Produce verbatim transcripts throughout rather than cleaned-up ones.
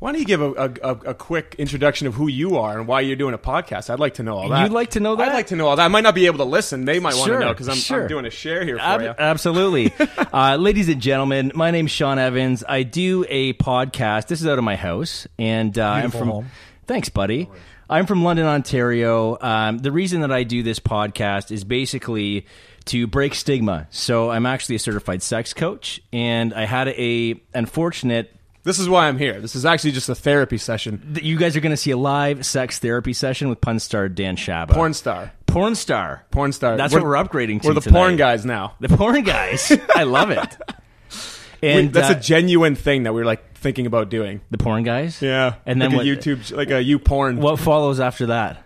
Why don't you give a, a, a quick introduction of who you are and why you're doing a podcast? I'd like to know all that. You'd like to know that? I'd like to know all that. I might not be able to listen. They might sure, want to know because I'm, sure. I'm doing a share here for Ab- you. Absolutely. uh, ladies and gentlemen, my name's Sean Evans. I do a podcast. This is out of my house. and uh, I'm from home. Thanks, buddy. I'm from London, Ontario. Um, the reason that I do this podcast is basically to break stigma. So I'm actually a certified sex coach, and I had a unfortunate... This is why I'm here. This is actually just a therapy session. You guys are going to see a live sex therapy session with pun star Dan Shaba. Porn star. Porn star. Porn star. That's we're, what we're upgrading to We're the tonight. Porn guys now. The porn guys. I love it. And Wait, that's uh, a genuine thing that we were like thinking about doing. The porn guys? Yeah. And then like then a what, YouTube, like a you porn. What follows after that?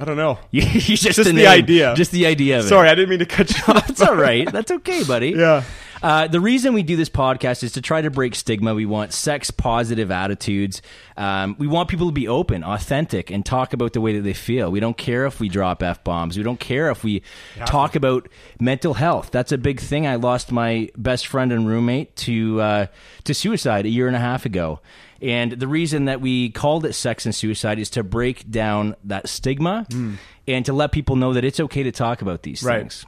I don't know. you just just the name, idea. Just the idea of Sorry, it. Sorry, I didn't mean to cut you off. That's all right. That's okay, buddy. Yeah. Uh, the reason we do this podcast is to try to break stigma. We want sex-positive attitudes. Um, we want people to be open, authentic, and talk about the way that they feel. We don't care if we drop F-bombs. We don't care if we yeah. talk about mental health. That's a big thing. I lost my best friend and roommate to uh, to suicide a year and a half ago. And the reason that we called it Sex and Suicide is to break down that stigma mm. and to let people know that it's okay to talk about these right. things.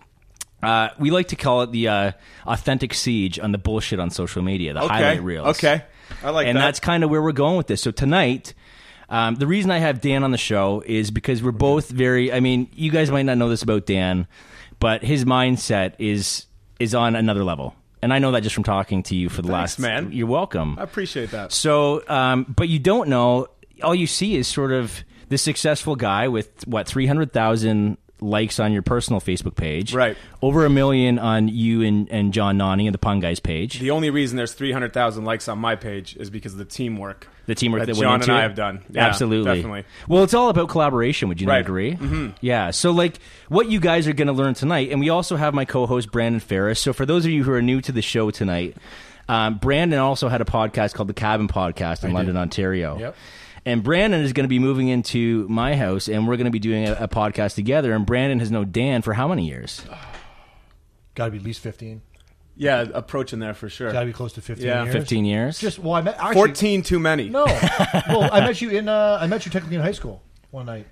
Uh, we like to call it the uh, authentic siege on the bullshit on social media, the okay. highlight reels. Okay, I like and that. And that's kind of where we're going with this. So tonight, um, the reason I have Dan on the show is because we're both very, I mean, you guys might not know this about Dan, but his mindset is is on another level. And I know that just from talking to you for the Thanks, last... man. You're welcome. I appreciate that. So, um, but you don't know, all you see is sort of this successful guy with, what, three hundred thousand... likes on your personal Facebook page. Right. Over a million on you and, and John Nani and the Pun Guys page. The only reason there's three hundred thousand likes on my page is because of the teamwork. The teamwork that, that John went into and I it. have done. Yeah, absolutely. Definitely. Well, it's all about collaboration. Would you right. not agree? Mm-hmm. Yeah. So like what you guys are going to learn tonight, and we also have my co-host Brandon Ferris. So for those of you who are new to the show tonight, um, Brandon also had a podcast called The Cabin Podcast in I London, did. Ontario. Yep. And Brandon is going to be moving into my house, and we're going to be doing a, a podcast together. And Brandon has known Dan for how many years? Got to be at least fifteen. Yeah, approaching there for sure. Got to be close to fifteen. Yeah, years. fifteen years. Just well, I met actually, fourteen too many. No, well, I met you in uh, I met you technically in high school one night.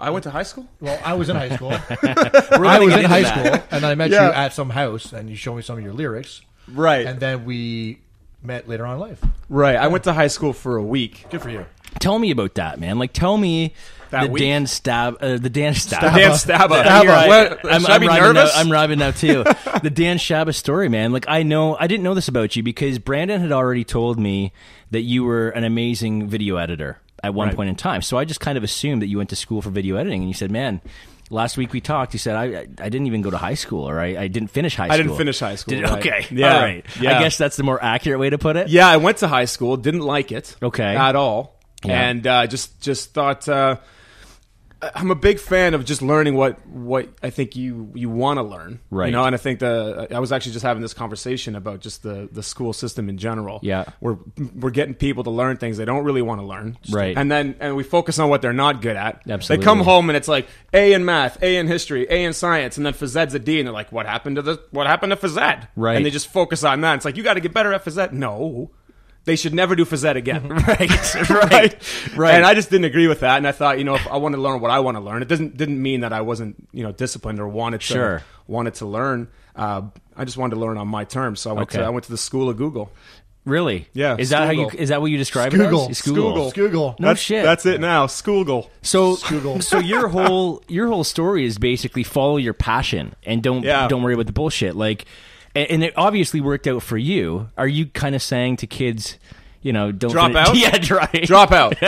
I went to high school? Well, I was in high school. I was in high that. school, and then I met yeah. you at some house, and you showed me some of your lyrics. Right, and then we. met later on in life. Right. Yeah. I went to high school for a week. Good for you. Tell me about that, man. Like, tell me that the week. Dan Stab, uh, the Dan Stab, Dan Stabba. Right. I'm, Should I'm I be nervous? Now, I'm robbing now too. The Dan Shaba story, man. Like, I know, I didn't know this about you because Brandon had already told me that you were an amazing video editor at one right. point in time. So I just kind of assumed that you went to school for video editing, and you said, man. Last week we talked, you said, I I didn't even go to high school, or I, I didn't finish high school. I didn't finish high school. Did, right. Okay. Yeah. All right. Yeah. I guess that's the more accurate way to put it. Yeah, I went to high school, didn't like it. Okay. At all. Yeah. And uh, just just thought, uh, I'm a big fan of just learning what, what I think you, you want to learn. Right. You know, and I think the I was actually just having this conversation about just the, the school system in general. Yeah. We're, we're getting people to learn things they don't really want to learn. Right. And then and we focus on what they're not good at. Absolutely. They come home and it's like, A in math, A in history, A in science, and then phys ed's a D, and they're like, what happened to the what happened to phys ed? Right. And they just focus on that. It's like, you got to get better at phys ed. No. They should never do phys ed again. Right. right. Right. And I just didn't agree with that. And I thought, you know, if I want to learn what I want to learn, it doesn't didn't mean that I wasn't, you know, disciplined or wanted to sure. wanted to learn. Uh, I just wanted to learn on my terms. So I went okay. to I went to the school of Google. Really? Yeah. Is Skoogle. that how you is that what you describe Skoogle. it as? Skoogle. Skoogle. No that's, shit. That's it now. Skoogle. So Skoogle. So your whole your whole story is basically follow your passion and don't yeah. don't worry about the bullshit. Like and it obviously worked out for you. Are you kind of saying to kids, you know, don't drop finish- out? Yeah, right. Drop out.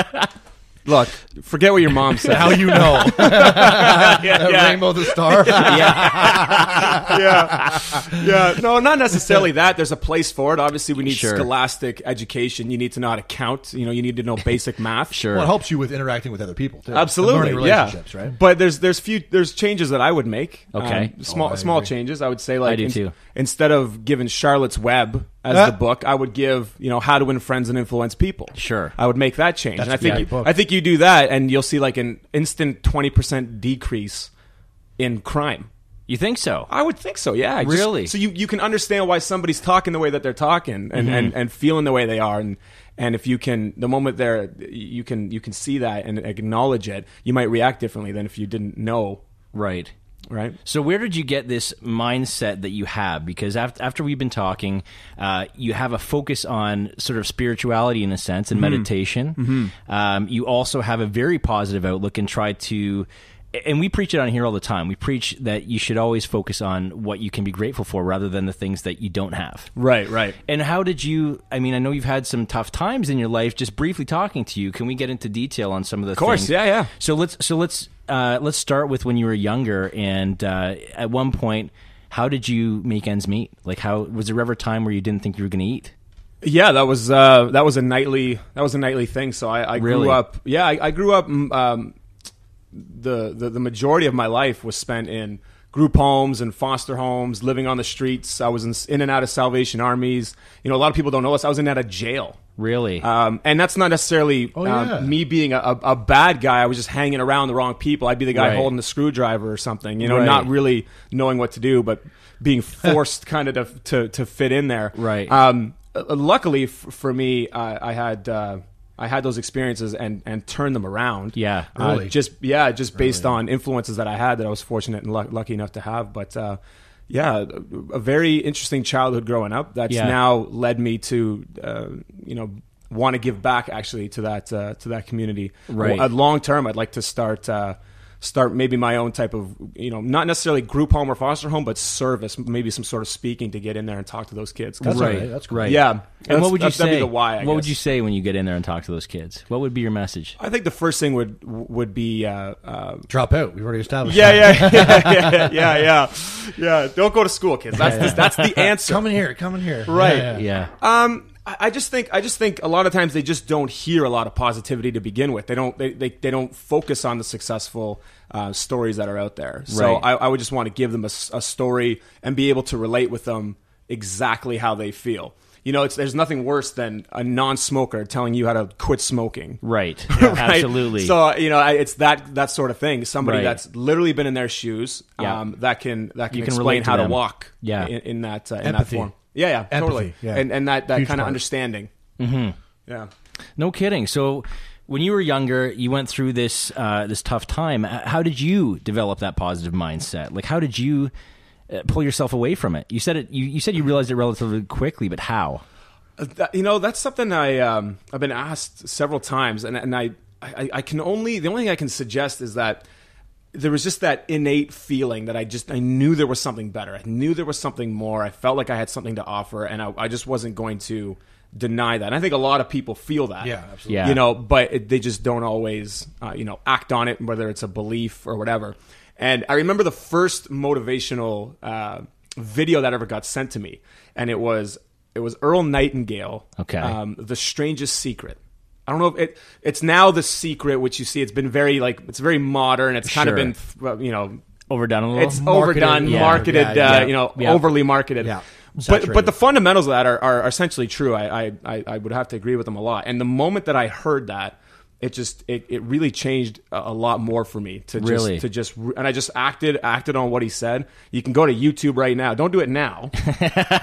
Look, forget what your mom said. How you know? yeah, yeah. Rainbow the star. yeah, yeah, yeah. No, not necessarily that. There's a place for it. Obviously, we need sure. scholastic education. You need to know how to count. You know, you need to know basic math. Sure. Well, it helps you with interacting with other people too. Absolutely. Relationships, yeah. Right. But there's there's few there's changes that I would make. Okay. Um, small oh, small changes. I would say like I do in, too. instead of giving Charlotte's Web as uh, the book, I would give, you know, How to Win Friends and Influence People. Sure. I would make that change. That's and I think yeah, you, book. I think you do that and you'll see like an instant twenty percent decrease in crime. You think so? I would think so, yeah. Just, really? So you, you can understand why somebody's talking the way that they're talking and, mm-hmm. and, and feeling the way they are. And and if you can, the moment they're, you can, you can see that and acknowledge it, you might react differently than if you didn't know. Right. Right. So where did you get this mindset that you have? Because after, after we've been talking, uh, you have a focus on sort of spirituality in a sense and mm-hmm. meditation. Mm-hmm. Um, you also have a very positive outlook and try to... And we preach it on here all the time. We preach that you should always focus on what you can be grateful for rather than the things that you don't have. Right, right. And how did you, I mean, I know you've had some tough times in your life, just briefly talking to you. Can we get into detail on some of the things? Of course, things? yeah, yeah. So let's, so let's, uh, let's start with when you were younger and uh, at one point, how did you make ends meet? Like how, was there ever a time where you didn't think you were going to eat? Yeah, that was, uh, that was a nightly, that was a nightly thing. So I, I really? grew up, yeah, I, I grew up, um, The, the, the majority of my life was spent in group homes and foster homes, living on the streets. I was in, in and out of Salvation Armies. You know, a lot of people don't know this. I was in and out of jail. Really? Um, and that's not necessarily oh, um, yeah. me being a, a, a bad guy. I was just hanging around the wrong people. I'd be the guy right. holding the screwdriver or something, you know, right. not really knowing what to do, but being forced kind of to, to, to fit in there. Right. Um, luckily f- for me, uh, I had... Uh, I had those experiences and, and turned them around. Yeah, really. Uh, just yeah, just based really. on influences that I had that I was fortunate and l- lucky enough to have. But uh, yeah, a very interesting childhood growing up. That's yeah. now led me to uh, you know want to give back actually to that uh, to that community. Right. Well, long term, I'd like to start. Uh, Start maybe my own type of, you know, not necessarily group home or foster home, but service, maybe some sort of speaking to get in there and talk to those kids. That's right. right. That's great. Yeah. And, and what would you say? That'd be the why, I guess. What would you say when you get in there and talk to those kids? What would be your message? I think the first thing would would be... Uh, uh, Drop out. We've already established yeah, that. Yeah, yeah, yeah, yeah, yeah, yeah. Don't go to school, kids. That's, yeah, yeah. The, that's the answer. Come in here. Come in here. Right. Yeah. yeah. yeah. Um. I just think I just think a lot of times they just don't hear a lot of positivity to begin with. They don't they, they, they don't focus on the successful uh, stories that are out there. So right. I, I would just want to give them a, a story and be able to relate with them exactly how they feel. You know, it's, there's nothing worse than a non-smoker telling you how to quit smoking. Right. Yeah, right? Absolutely. So, you know, I, it's that that sort of thing. Somebody right. that's literally been in their shoes yeah. um, that can that can, you can explain how them. to walk yeah. in, in that uh, in that form. Yeah, yeah, Empathy, totally. Yeah. And and that, that kind of understanding. Mm-hmm. Yeah. No kidding. So when you were younger, you went through this uh, this tough time. How did you develop that positive mindset? Like, how did you uh, pull yourself away from it? You said it. You, you said you realized it relatively quickly, but how? Uh, that, you know, that's something I, um, I've been asked several times, and, and I, I, I can only, the only thing I can suggest is that there was just that innate feeling that I just, I knew there was something better. I knew there was something more. I felt like I had something to offer and I, I just wasn't going to deny that. And I think a lot of people feel that, yeah, absolutely. Yeah. you know, but it, they just don't always, uh, you know, act on it, whether it's a belief or whatever. And I remember the first motivational uh, video that ever got sent to me. And it was, it was Earl Nightingale, okay. um, The Strangest Secret. I don't know if it, it's now The Secret, which you see, it's been very like, it's very modern. It's kind sure. of been, you know, overdone a little. It's marketed, overdone, yeah, marketed, yeah, yeah, uh, you know, yeah. overly marketed. Yeah. But, but the fundamentals of that are, are essentially true. I, I, I would have to agree with them a lot. And the moment that I heard that, it just, it, it really changed a lot more for me to just, really? to just, and I just acted, acted on what he said. You can go to YouTube right now. Don't do it now.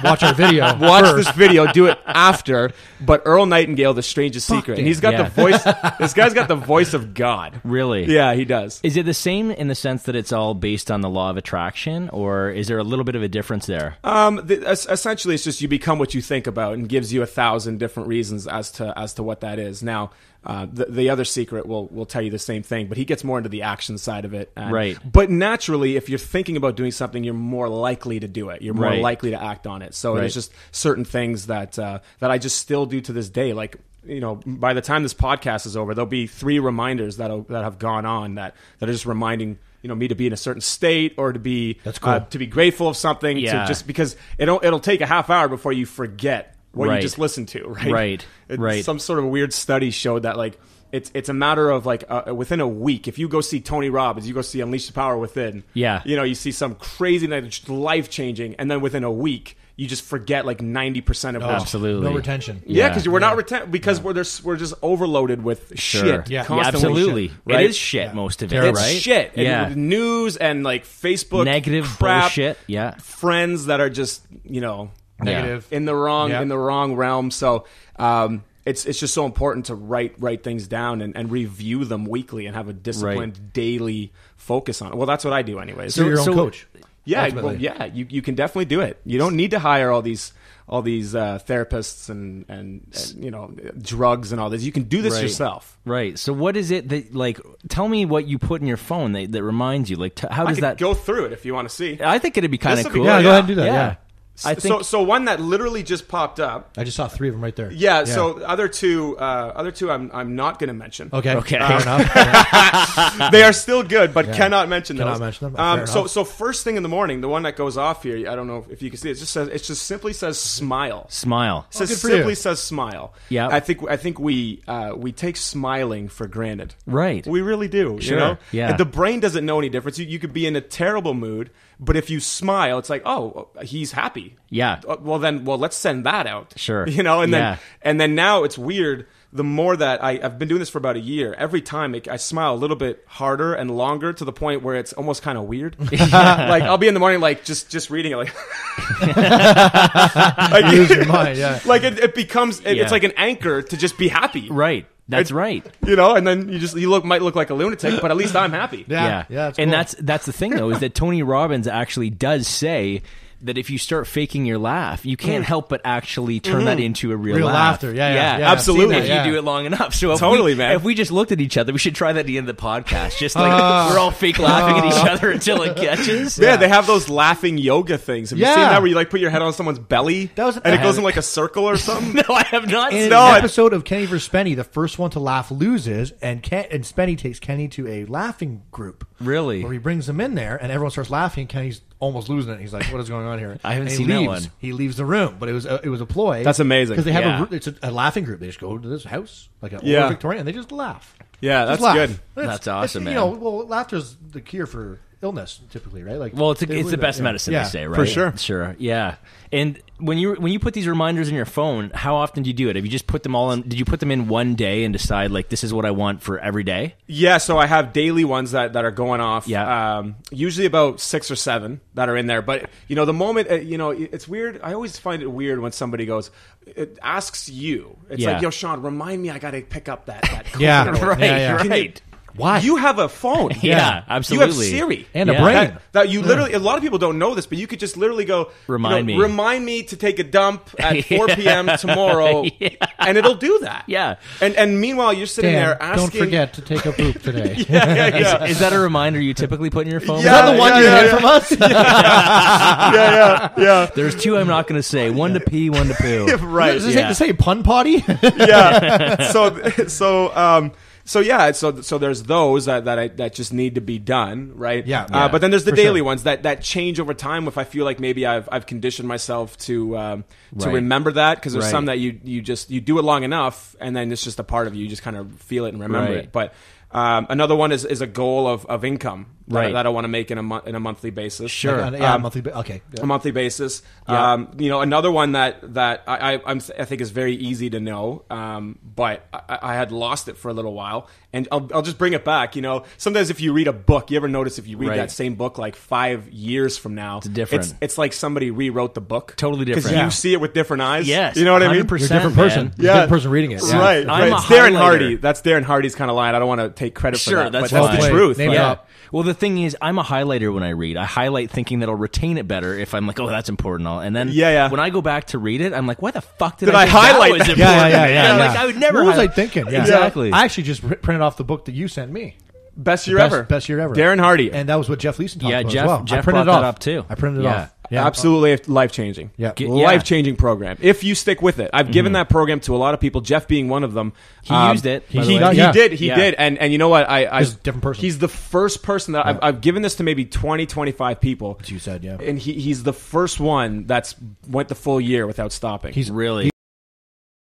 Watch our video. Watch first. this video. Do it after. But Earl Nightingale, The Strangest Fuck Secret. It. And he's got yeah. the voice, this guy's got the voice of God. Really? Yeah, he does. Is it the same in the sense that it's all based on the law of attraction, or is there a little bit of a difference there? Um, the, essentially it's just, you become what you think about, and gives you a thousand different reasons as to, as to what that is. Now, Uh, the, the other secret will will tell you the same thing, but he gets more into the action side of it. And, right. But naturally, if you're thinking about doing something, you're more likely to do it. You're more right. likely to act on it. So right. there's just certain things that uh, that I just still do to this day. Like, you know, by the time this podcast is over, there'll be three reminders that that have gone on that, that are just reminding you know me to be in a certain state, or to be That's cool. uh, to be grateful of something. Yeah. To just because it'll it'll take a half hour before you forget what right. you just listened to, right? Right, it, right. Some sort of weird study showed that, like, it's it's a matter of, like, uh, within a week, if you go see Tony Robbins, you go see Unleash the Power Within, yeah. you know, you see some crazy, life-changing, and then within a week, you just forget like ninety percent of no, absolutely no retention. Yeah, because yeah, we're yeah. not retent because yeah. we're just, we're just overloaded with sure. shit. Yeah, yeah absolutely. Shit, right? It is shit yeah. most of it. It's right? shit. And yeah, news and like Facebook negative crap, bullshit. Yeah, friends that are just you know negative yeah. in the wrong yeah. in the wrong realm. So. Um, It's it's just so important to write write things down and, and review them weekly and have a disciplined right. daily focus on it. Well, that's what I do anyways. So, so you're your own so, coach. Yeah, well, yeah, you you can definitely do it. You don't need to hire all these all these uh, therapists and, and and you know drugs and all this. You can do this right. yourself. Right. So what is it that like? Tell me what you put in your phone that, that reminds you. Like, t- how does I that go through it if you want to see? I think it'd be kind of cool. Be, yeah, yeah, go ahead and do that. Yeah. yeah. I think, so, so one that literally just popped up. I just saw three of them right there. Yeah. yeah. So other two, uh, other two, I'm I'm not going to mention. Okay. Okay. Uh, fair enough. They are still good, but yeah. cannot mention cannot those. Cannot mention them. Um, so enough. so first thing in the morning, the one that goes off here, I don't know if you can see it. It just says it just simply says smile. Smile. It says, oh, simply you. says smile. Yeah. I think I think we uh, we take smiling for granted. Right. We really do. Sure. You know. Yeah. And the brain doesn't know any difference. You, you could be in a terrible mood. But if you smile, it's like, oh, he's happy. Yeah. Well, then, well, let's send that out. Sure. You know, and then yeah. and then now it's weird. The more that I, I've been doing this for about a year, every time it, I smile a little bit harder and longer to the point where it's almost kind of weird. Yeah. Like I'll be in the morning, like just just reading it, like, like you lose your mind. Yeah. Like it, it becomes, it, yeah. it's like an anchor to just be happy. Right. That's it, right. You know, and then you just you look might look like a lunatic, but at least I'm happy. Yeah, yeah. yeah that's and cool. that's that's the thing though, is that Tony Robbins actually does say that if you start faking your laugh, you can't mm. help but actually turn mm-hmm. that into a real, real laugh. Laughter. Yeah, yeah, yeah absolutely. That, if yeah. you do it long enough. So if totally, we, man. If we just looked at each other, we should try that at the end of the podcast. Just like uh, we're all fake laughing uh, at each other until it catches. Yeah, yeah, they have those laughing yoga things. Have you yeah. seen that where you like put your head on someone's belly that was, and I it goes in like a circle or something? No, I have not. In no, an episode of Kenny versus. Spenny, the first one to laugh loses, and Ken, and Spenny takes Kenny to a laughing group. Really? Where he brings them in there, and everyone starts laughing. Kenny's almost losing it. He's like, "What is going on here?" I haven't seen leaves. that one. He leaves the room, but it was a, it was a ploy. That's amazing because they have yeah. a, it's a, a laughing group. They just go to this house, like an yeah. old Victorian, and they just laugh. Yeah, just that's laugh. good. That's, that's awesome, man. You know, well, laughter's the cure for illness, typically, right? Like, well, it's a, it's the best that, medicine yeah. they say, right? For sure, sure, yeah. And when you when you put these reminders in your phone, how often do you do it? Have you just put them all in? Did you put them in one day and decide like this is what I want for every day? Yeah, so I have daily ones that, that are going off. Yeah, um, usually about six or seven that are in there. But you know, the moment uh, you know, it's weird. I always find it weird when somebody goes, it asks you. It's yeah. like, yo, Sean, remind me, I got to pick up that. that yeah, right, yeah, yeah, Can right. You, Why? You have a phone. Yeah, absolutely. You have Siri. And a yeah. brain. That, that you literally, a lot of people don't know this, but you could just literally go, remind you know, me. Remind me to take a dump at four p.m. tomorrow, yeah. and it'll do that. Yeah. And and meanwhile, you're sitting Dan, there asking. Don't forget to take a poop today. yeah, yeah, yeah. Is, is that a reminder you typically put in your phone? Yeah, is that the one yeah, you yeah, had yeah. from us? yeah, yeah, yeah, yeah. There's two I'm not going to say. One to pee, one to poo. right. Does it yeah. say pun potty? yeah. So, so, um, So yeah, so so there's those that, that I that just need to be done, right? Yeah. yeah uh, but then there's the daily sure. ones that, that change over time. If I feel like maybe I've I've conditioned myself to um, to right. remember that, because there's right. some that you, you just you do it long enough, and then it's just a part of you. You just kind of feel it and remember right. it. But um, another one is, is a goal of, of income that, right. that I want to make in a mo- in a monthly basis. Sure. Yeah, yeah, um, monthly ba- okay. Yeah. A monthly basis. Yeah. Um, you know, another one that that I I, I'm, I think is very easy to know, um, but I, I had lost it for a little while, and I'll I'll just bring it back. You know, sometimes if you read a book, you ever notice if you read right. that same book like five years from now, it's different. It's, it's like somebody rewrote the book. Totally different. Because yeah. you see it with different eyes. Yes. You know what I mean? one hundred percent, You're a different person. Yeah. Different person reading it. Yeah. Right. right. It's Darren highlighter. Hardy. That's Darren Hardy's kind of line. I don't want to take credit sure, for that, that's but that's the Wait, truth. Name right? it up. Well, the thing is, I'm a highlighter when I read. I highlight thinking that I'll retain it better if I'm like, oh, that's important. I'll, and then yeah, yeah. when I go back to read it, I'm like, why the fuck did, did I, I highlight that? Was important? Yeah, yeah, yeah, yeah. Like, I would never What highlight. was I thinking? Yeah. Exactly. Yeah. I actually just printed off the book that you sent me. Best year best, ever. Best year ever. Darren Hardy. And that was what Jeff Leeson talked yeah, about Jeff, as well. Jeff I printed it off. That up too. I printed it yeah. off. Yeah. Absolutely life-changing. Yeah. Life-changing program. If you stick with it. I've given mm-hmm. that program to a lot of people, Jeff being one of them. He um, used it. He, he, he yeah. did. He yeah. did. And and you know what? I, I, he's a different person. He's the first person that yeah. I've, I've given this to maybe twenty, twenty-five people. As you said, yeah. And he, he's the first one that's went the full year without stopping. He's really... He,